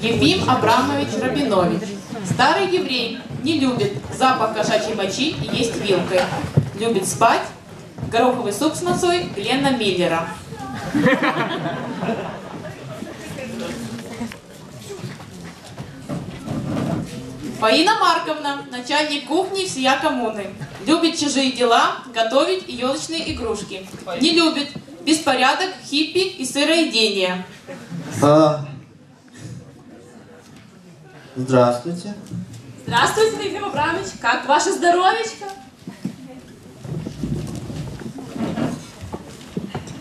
Ефим Абрамович Рабинович. Старый еврей, не любит запах кошачьей мочи и есть вилкой. Любит спать, гороховый суп с мацой Лена Миллера. Фаина Марковна, начальник кухни всея коммуны. Любит чужие дела, готовить и елочные игрушки. Не любит беспорядок, хиппи и сыроедение. Здравствуйте. Здравствуйте, Ефим Абрамович. Как ваше здоровечко?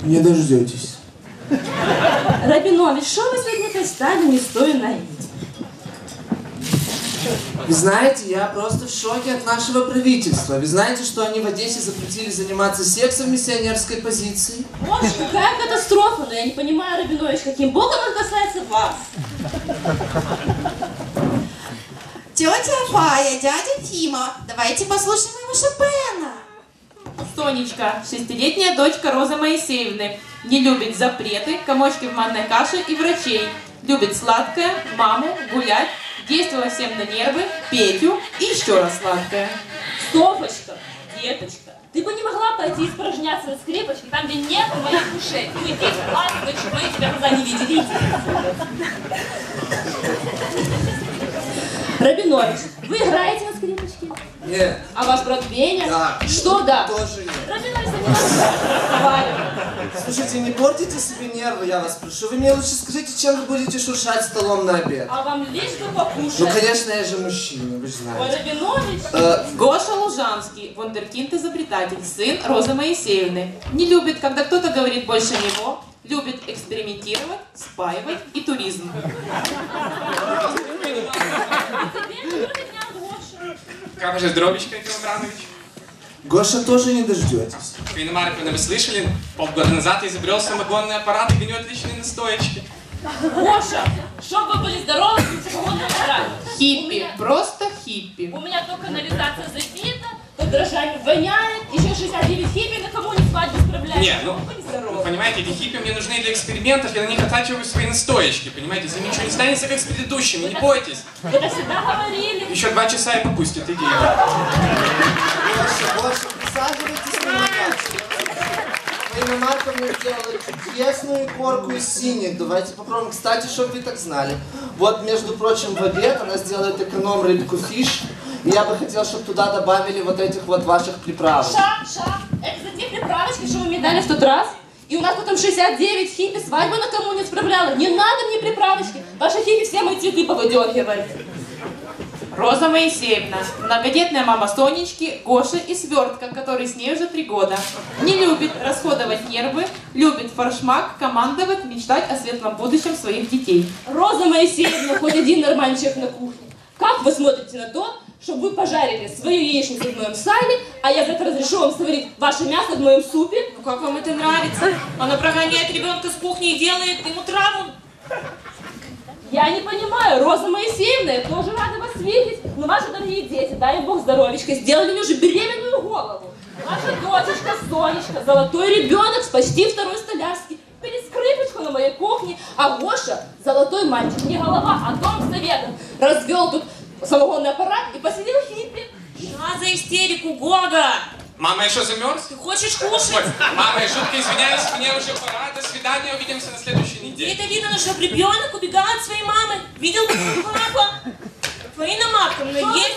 Не дождетесь. Рабинович, что вы сегодня стали не стоя наить? Вы знаете, я просто в шоке от нашего правительства. Вы знаете, что они в Одессе запретили заниматься сексом в миссионерской позиции? Боже, какая катастрофа, но я не понимаю, Рабинович, каким боком это касается вас? Тетя Афая, дядя Тима, давайте послушаем его Шопена. Сонечка, шестилетняя дочка Розы Моисеевны, не любит запреты, комочки в манной каше и врачей, любит сладкое, маму, гулять, действовала всем на нервы, Петю и еще раз сладкое. Софочка, деточка, ты бы не могла пойти испражняться на скрипочке там, где нет твоих ушей. Ты здесь плачешь, почему я тебя глаза не видели. Рабинович, вы играете на скрипочке? Нет. А ваш брат Веня? Да. Что да? Тоже нет. Рабинович, занимайтесь. Слушайте, не портите себе нервы, я вас прошу. Вы мне лучше скажите, чем вы будете шуршать столом на обед. А вам лишь бы покушать. Ну, конечно, я же мужчина, вы же знаете. Ой, Рабинович. Гоша Лужанский, вундеркинд-изобретатель, сын Розы Моисеевны. Не любит, когда кто-то говорит больше него. Любит экспериментировать, спаивать и туризм. Как ваша здоровечка, Ефим Абрамович? Гоша, тоже не дождетесь. Фаина Марковна, вы слышали? Полгода назад я изобрел самогонный аппарат и гоню отличные настоечки. Гоша, чтобы вы были здоровы, самогонный аппарат. Хиппи, просто хиппи. У меня только канализация забита, под дрожжами воняет, еще 69 хиппи на кого не свадьбу справляют. Не, ну понимаете, эти хиппи мне нужны для экспериментов, я на них оттачиваю свои настоечки, понимаете, если ничего не станется, как с предыдущими, не бойтесь. Это всегда говорили. Еще 2 часа и попустят идею. Больше, больше, присаживайтесь на меня. Фаина Марковна сделала чудесную корку из синих. Давайте попробуем, кстати, чтобы вы так знали. Вот, между прочим, в обед она сделает эконом рыбку фиш. Я бы хотел, чтобы туда добавили вот этих вот ваших приправок. Это за те приправочки, что вы мне дали в тот раз. И у нас потом 69 хиппи свадьбу на кому не справляла. Не надо мне приправочки. Ваши хиппи все мои цветы повыдергивают. Роза Моисеевна, многодетная мама Сонечки, Гоши и Свертка, который с ней уже 3 года. Не любит расходовать нервы, любит форшмак, командовать, мечтать о светлом будущем своих детей. Роза Моисеевна, хоть один нормальный человек на кухне. Как вы смотрите на то, чтобы вы пожарили свою яичницу в моем сале, а я завтра разрешу вам сварить ваше мясо в моем супе? Ну как вам это нравится? Она прогоняет ребенка с кухни и делает ему травму. Я не понимаю, Роза Моисеевна, я тоже рада вас видеть. Но ваши дорогие дети, дай им Бог здоровечко, сделали мне уже беременную голову. Ваша дочечка Сонечка, золотой ребенок с почти второй столярский. Перескрипочку на моей кухне, а Гоша, золотой мальчик, не голова, а дом советов, развел тут самогонный аппарат и посидел хиппи. А за истерику, Гога! Мама, еще замерз? Ты хочешь кушать? Ой, мама, я жутко извиняюсь, мне уже пора. До свидания, увидимся на следующей неделе. Где это видно, что ребенок убегал от своей мамы. Видел папа? Фаина Марковна, есть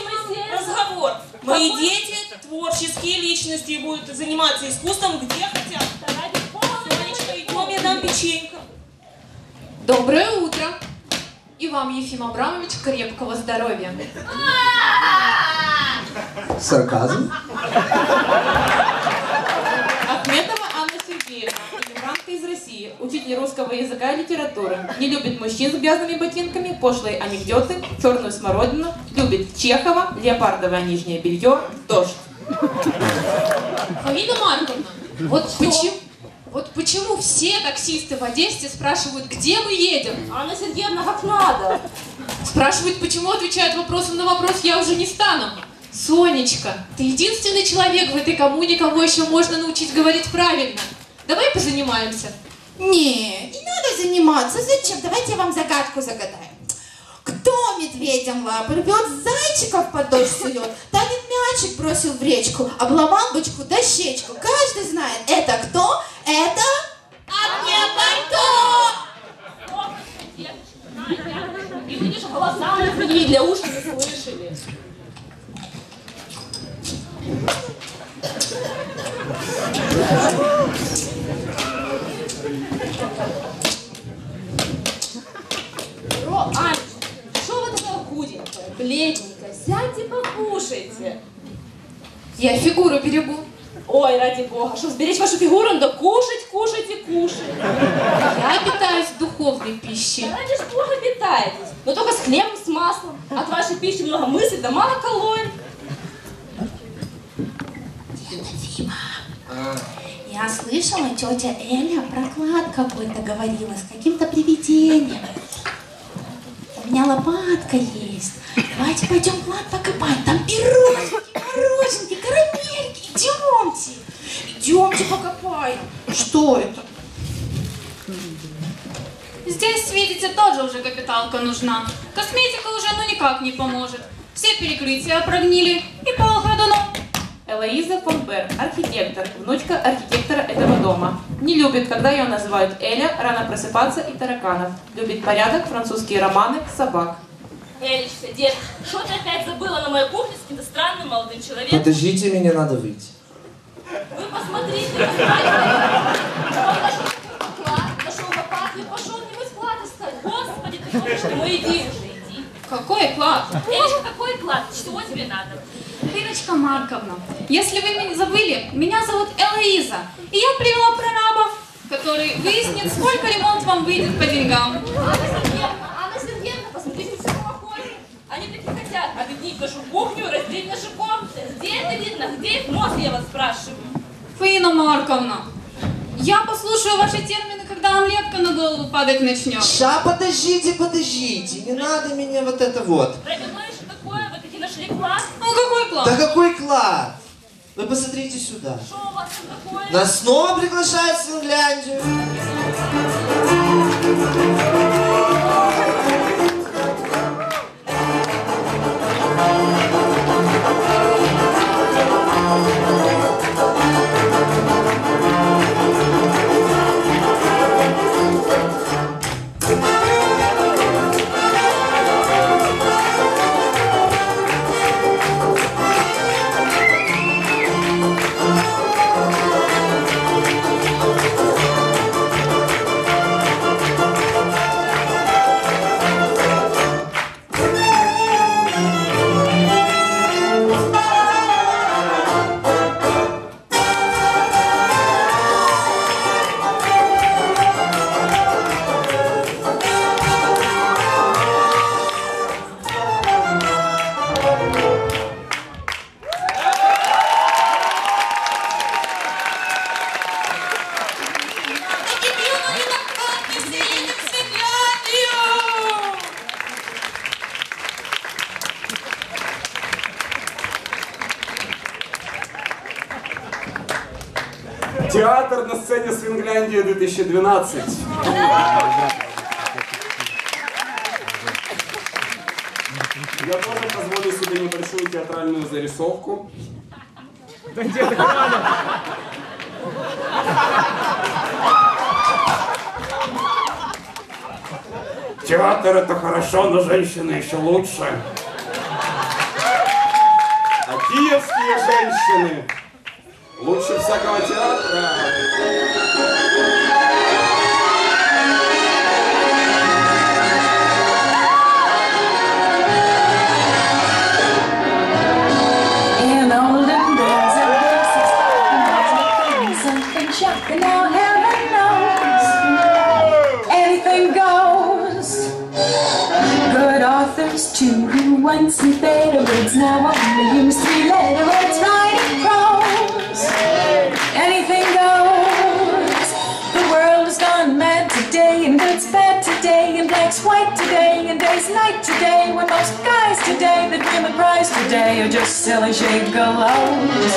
разговор. Мои дети творческие личности будут заниматься искусством, где хотят. Томми, нам печенька. Доброе утро. И вам, Ефим Абрамович, крепкого здоровья. Сарказм. Отметова Анна Сергеевна, Девочка из России, учитель русского языка и литературы. Не любит мужчин с грязными ботинками, пошлые анекдоты, черную смородину. Любит Чехова, леопардовое нижнее белье, дождь. Фаина Марковна, вот почему все таксисты в Одессе спрашивают, где мы едем? Анна Сергеевна, как надо. Спрашивают, почему отвечают вопросом на вопрос, я уже не стану. Сонечка, ты единственный человек в этой коммуне, кому еще можно научить говорить правильно. Давай позанимаемся. Не надо заниматься. Зачем? Давайте я вам загадку загадаю. Кто медведям лапы рвет, зайчиков под дождь сует, танет мячик бросил в речку, обломал бочку дощечку. Каждый знает, это кто? Это... Аккем Борько! И видишь, голоса не для уши не слышали. Ань, что вы такая худенькая, бледненькая? Сядьте покушайте. Я фигуру берегу. Ой, ради бога, чтобы сберечь вашу фигуру, надо кушать, кушать и кушать. Я питаюсь духовной пищей. Да, ради ж плохо питаетесь, но только с хлебом, с маслом. От вашей пищи много мыслей, да мало калорий. Тима. Я слышала, тетя Эля проклад какой-то говорила с каким-то привидением. У меня лопатка есть. Давайте пойдем клад покопать. Там пирожки, мороженки, карамельки. Идемте. Идемте покопаем. Что это? Здесь, видите, тоже уже капиталка нужна. Косметика уже никак не поможет. Все перекрытия прогнили и пол ходуном. Элоиза Помпер, архитектор, внучка архитектора этого дома. Не любит, когда ее называют Эля, рано просыпаться и тараканов. Любит порядок, французские романы, собак. Элечка, дед, что ты опять забыла на моей кухне с каким-то странным молодым человеком? Подождите, меня надо выйти. Вы посмотрите, вы знаете, нашел лопату и пошел в него склад искать. Господи, ты хочешь, ну иди уже, иди. Какой клад? Элечка, какой клад? Чего тебе надо? Финочка Марковна, если вы меня забыли, меня зовут Элоиза, и я привела прорабов, который выяснит, сколько ремонт вам выйдет по деньгам. Анна Сергеевна, посмотрите, все плохое. Они таки хотят объединить нашу кухню, разделить наши комнаты. Где это видно? Где их нос, я вас спрашиваю? Фаина Марковна, я послушаю ваши термины, когда омлетка на голову падать начнет. Ша, подождите, не надо меня вот это вот. Класс? Ну какой класс? Да какой класс? Вы посмотрите сюда. Шо у вас такое? Нас снова приглашают в Свингляндию. Театр на сцене Свингляндия 2012. Я тоже позволю себе небольшую театральную зарисовку. Да где ты, надо? Театр — это хорошо, но женщины еще лучше. А киевские женщины лучше всякого театра. once you fade away, it's now only a mystery letter, it's writing prose. Anything goes. The world has gone mad today, and good's bad today, and black's white today, and day's night today, when most guys today that win the prize today are just silly gigolos.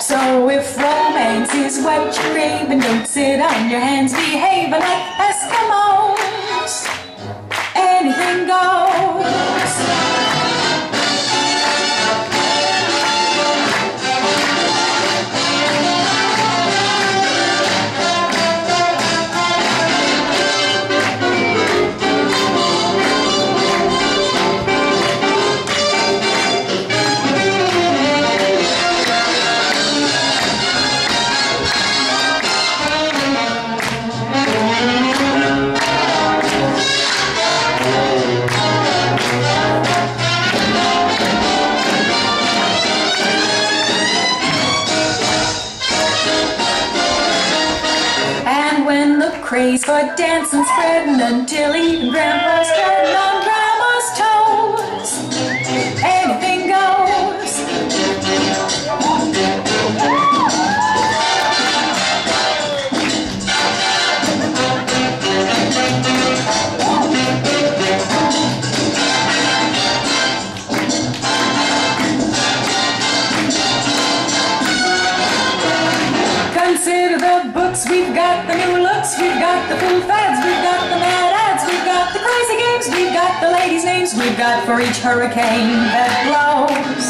So if romance is what you're craving, don't sit on your hands behaving like Eskimos. Anything goes. Craze for dancing, spreading until even grandpa's treading on grandma's toes. Anything goes. Consider the books, we've got the new looks, we've got the food fads, we've got the mad ads, we've got the crazy games, we've got the ladies' names, we've got for each hurricane that blows.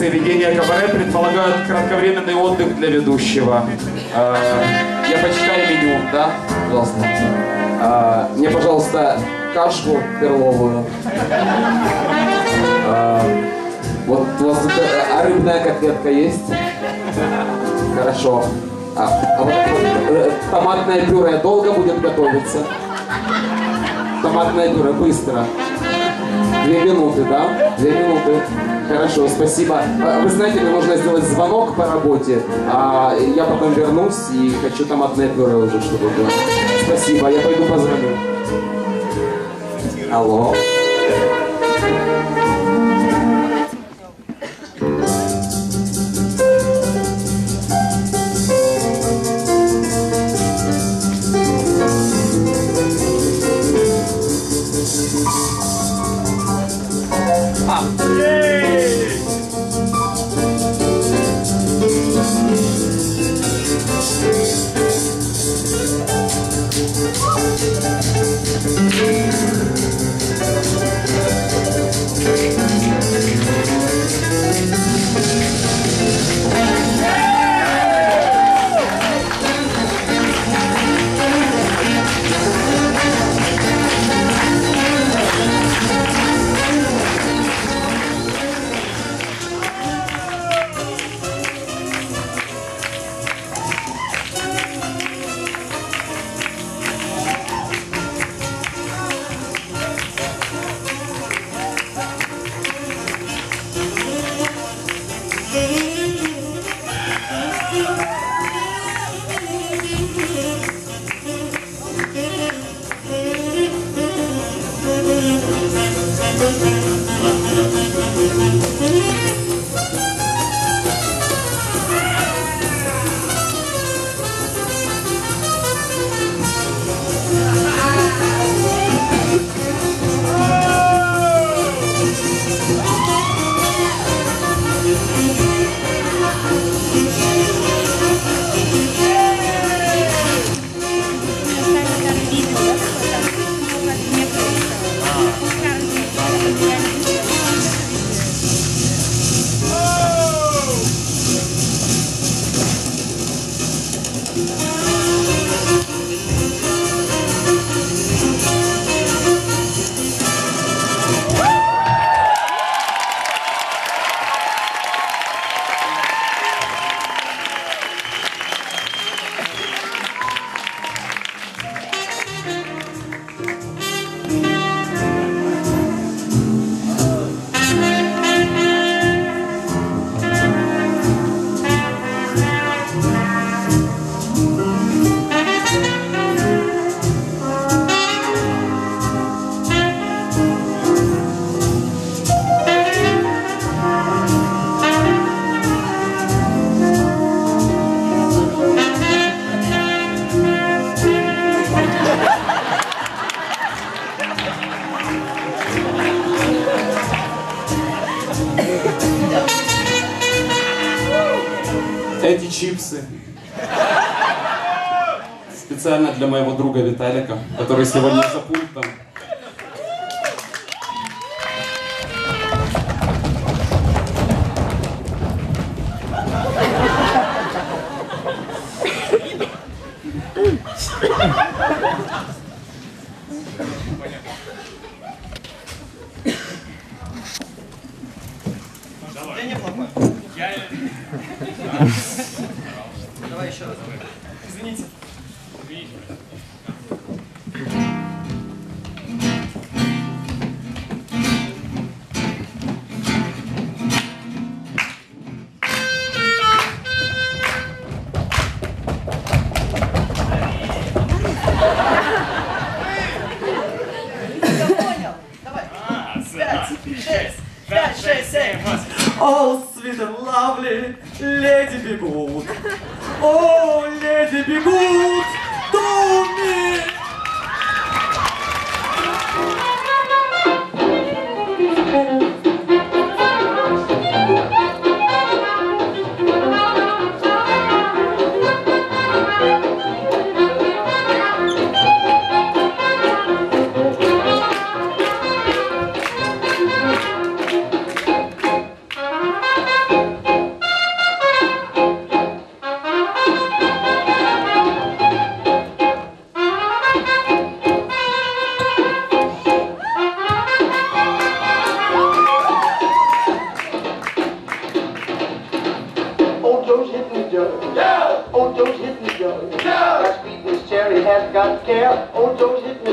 лекции, ведение кабаре предполагают кратковременный отдых для ведущего. Я почитаю меню, да? Пожалуйста. Мне, пожалуйста, кашку перловую. Вот у вас тут, а рыбная котлетка есть? Хорошо. А вот томатное пюре долго будет готовиться? Томатное пюре быстро. 2 минуты, да? 2 минуты. Хорошо, спасибо. Вы знаете, мне нужно сделать звонок по работе, а я потом вернусь и хочу томатное пюре уже, чтобы было. Спасибо, я пойду позвоню. Алло. Специально для моего друга Виталика, который сегодня за пультом.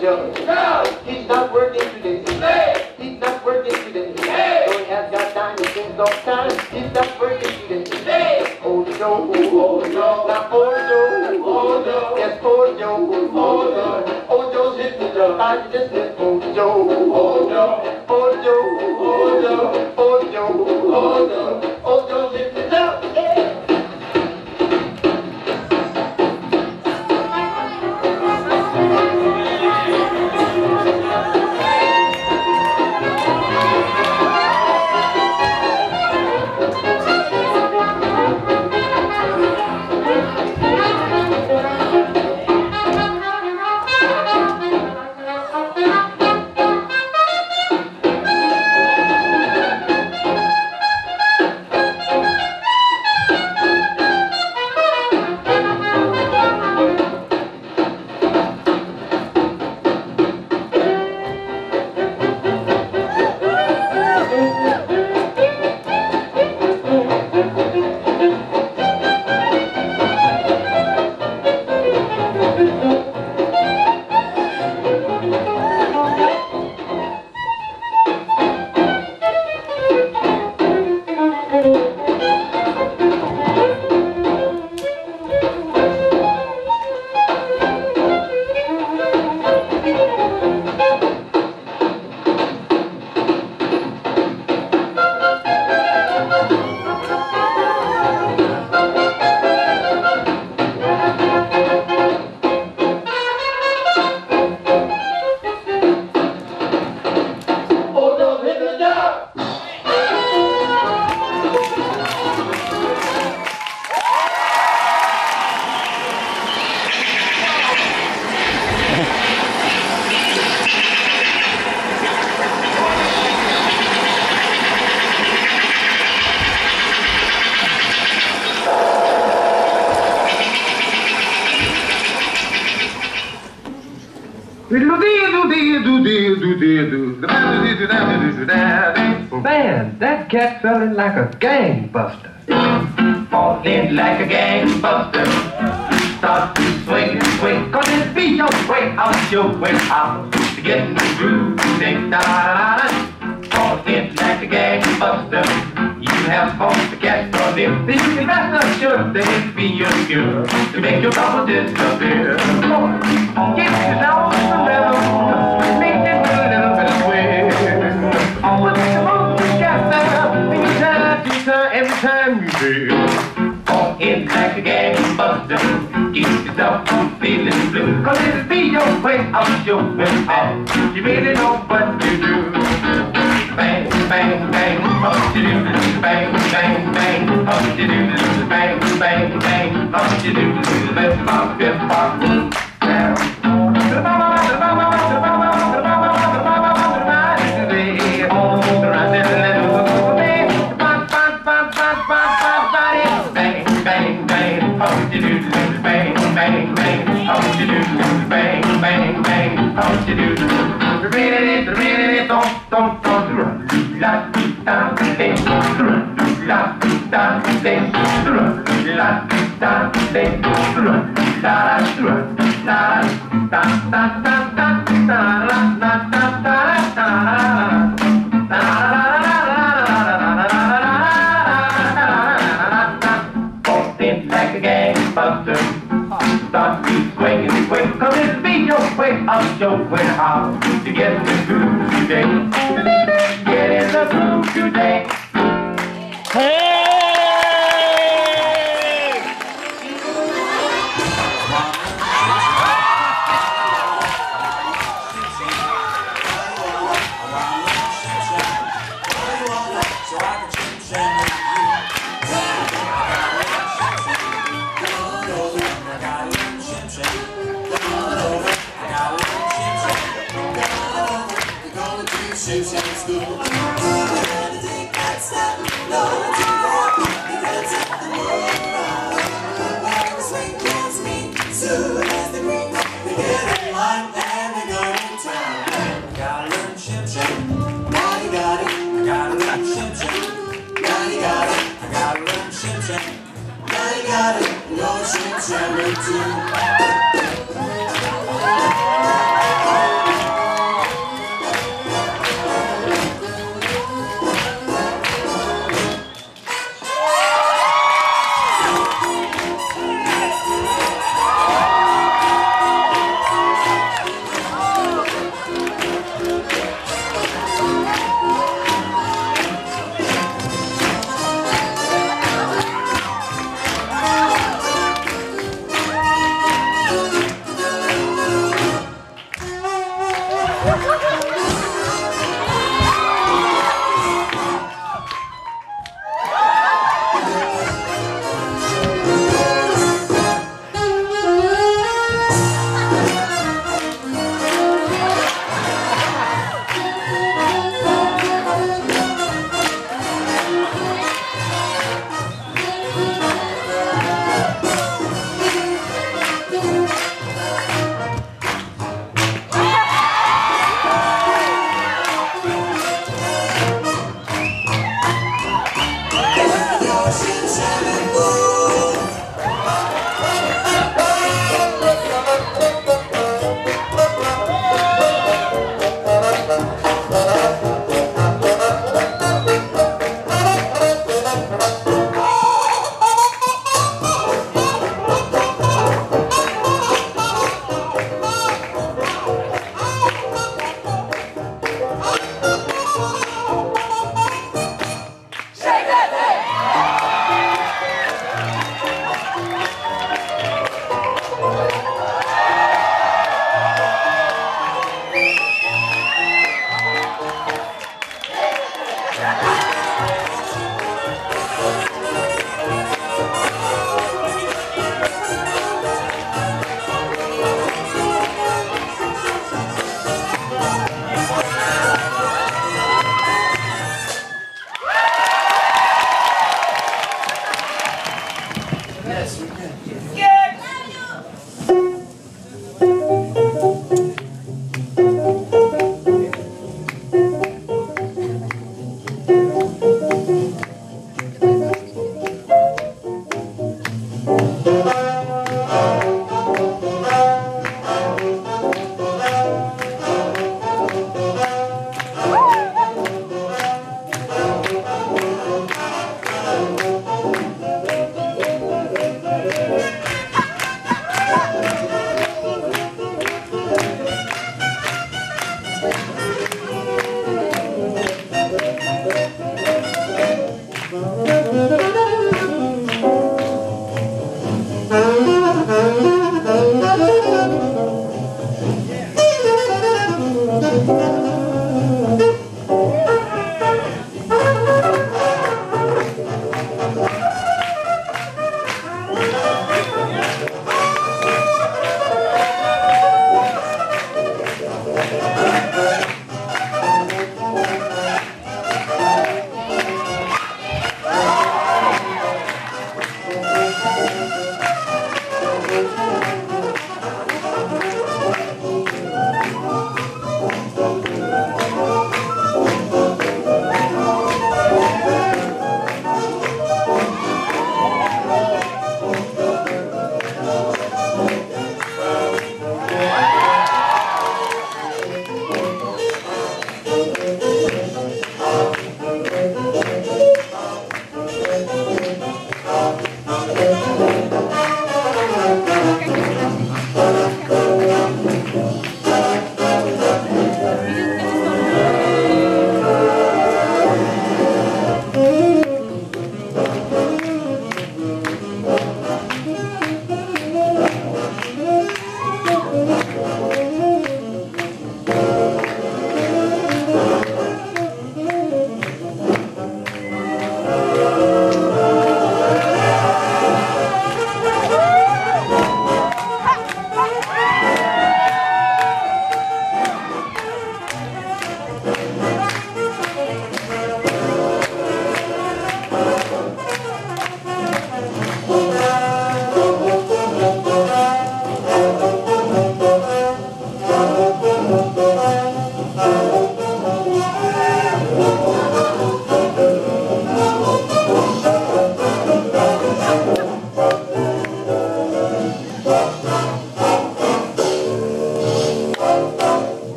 children. He's not working today. He's not working today. Don't have that time to think of time. He's not working today. Oh no, oh no, not oh no, oh no, yes oh no, oh no, oh no, this is the body, this is oh no, oh no, oh no, oh no, oh no, oh no, oh no, this is the. Man, that cat fell in like a gangbuster. Falls in like a gangbuster. Starts to swing and swing. Cause it be your way out to get in the groove. Ding da da da. Falls in like a gangbuster. You have forced the cat from him. Then you can rest assured that it be your cure to make your trouble disappear. Give it now the level. Make it a little bit of way. Every time you feel fall in like a gangbuster, keep yourself from feeling blue. Cause it'll be your way out, your way out. You really know what to do. Bang, bang, bang, up to do. Bang, bang, bang, up to do. Bang, bang, bang, up to do. Let's pop, let's pop, down. Like a gangbuster. Start to swing and swing, cause it's be your way out, your way out. To get in the groove today. Get in the groove today. Hey! Shimshammy too.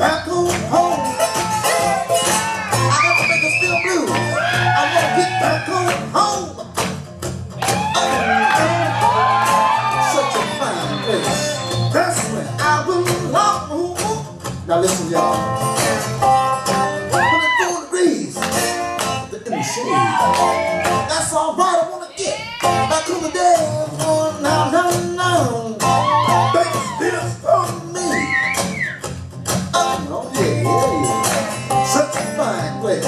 I Now listen, y'all. Put it 4 degrees. In the shade. That's all right. I wanna get back to the day. Oh, no, no, no. Thanks, this for me. Oh, yeah, yeah. Such a fine way.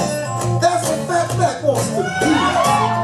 That's what Fat Black wants to be.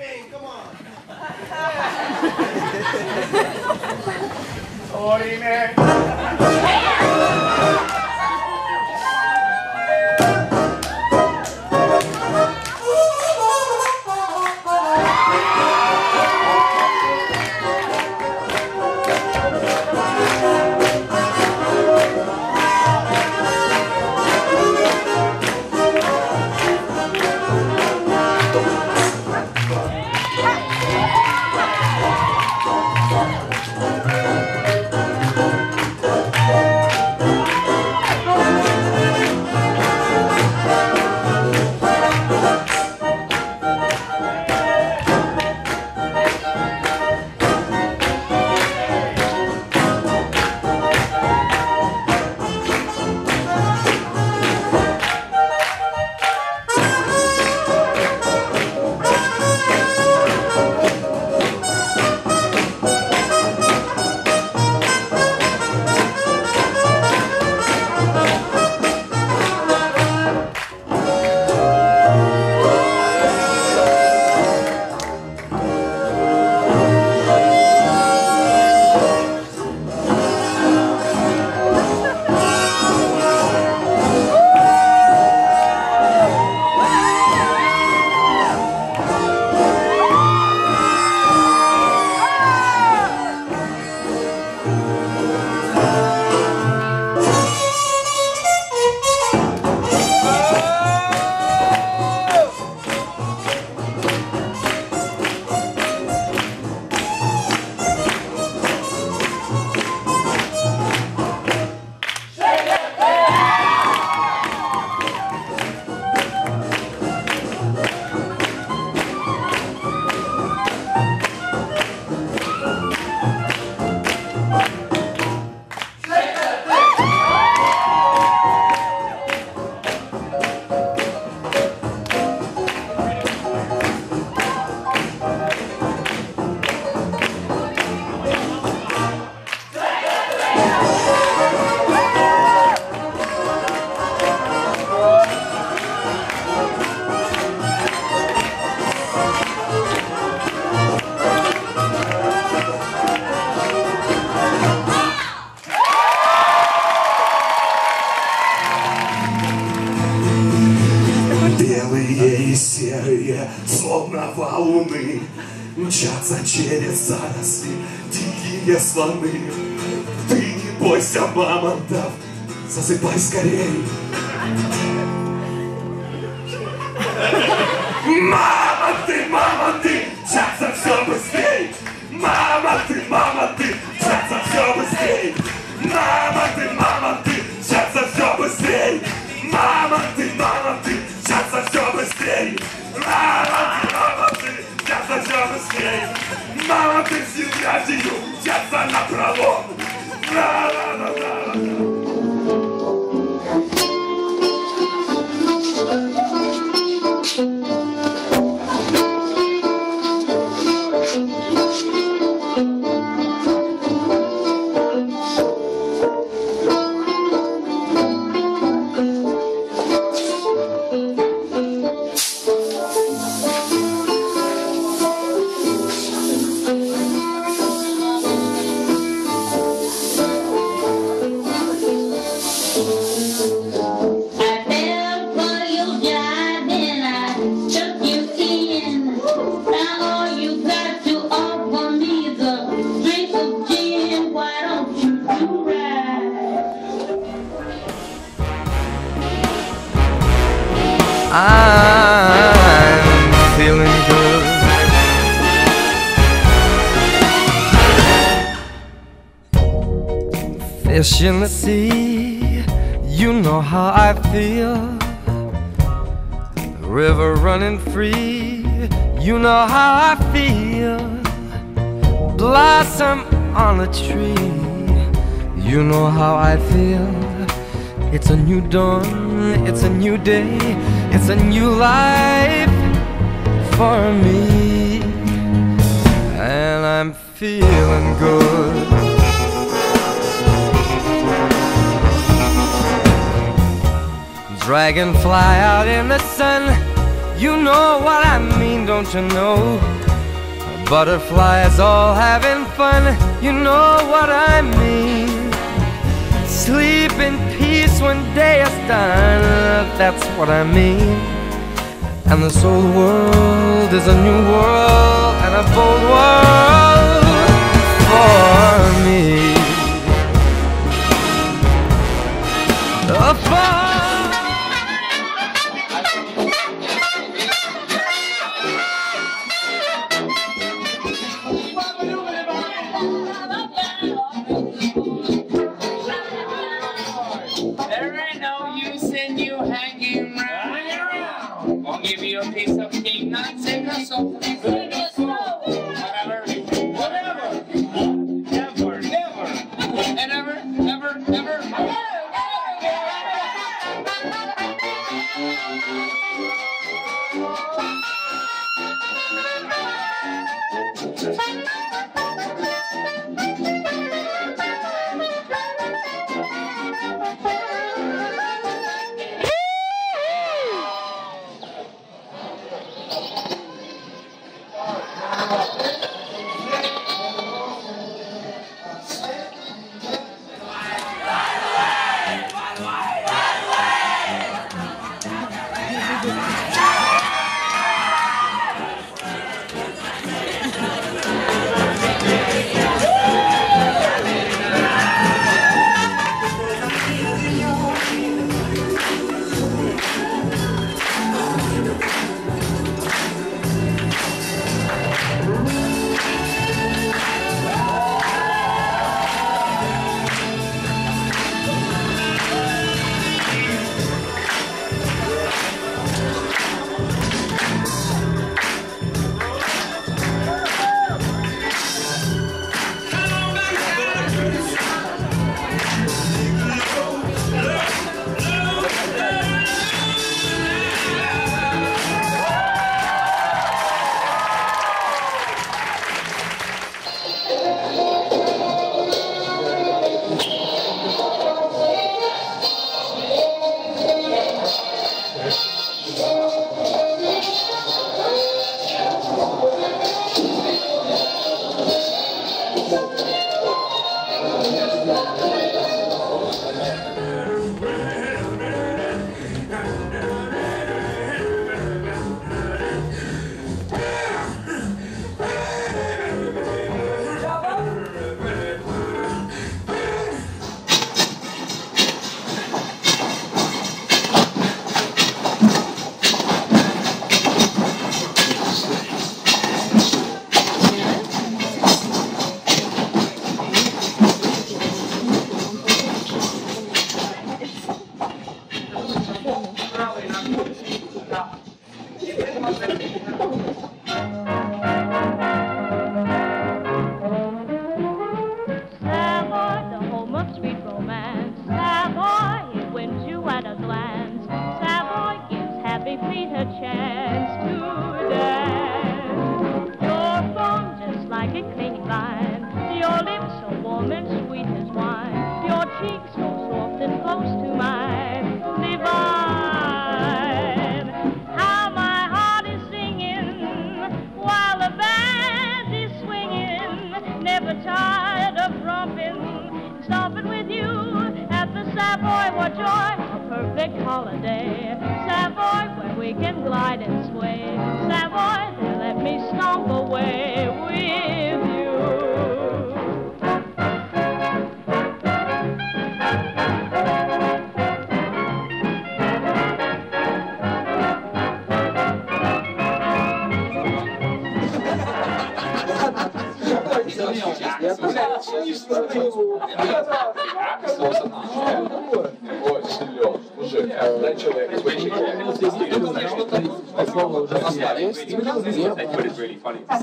Spain, come on. Sorry, man. Через заросли дикие слоны. Ты не бойся мамонтов, засыпай скорей. Мамонты, мамонты, мчатся все быстрей. Мамонты, мамонты, мчатся все быстрей. Мамонты, мамонты, мчатся все быстрей. Мамонты, мамонты, мчатся все быстрей. Мамонты, мамонты, мчатся все быстрей. Мамонты всегда дию, мчатся напролом. Fish in the sea, you know how I feel. River running free, you know how I feel. Blossom on a tree, you know how I feel. It's a new dawn, it's a new day, it's a new life for me. And I'm feeling good. Dragonfly out in the sun, You know what I mean, don't you know? Butterflies all having fun, you know what I mean. Sleep in peace when day is done, that's what I mean. And this old world is a new world and a bold world for me.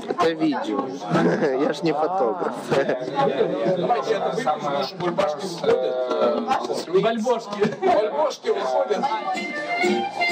Это видео. Я ж не фотограф. Давайте это самое. Бульбашки выходят. Бульбашки выходят.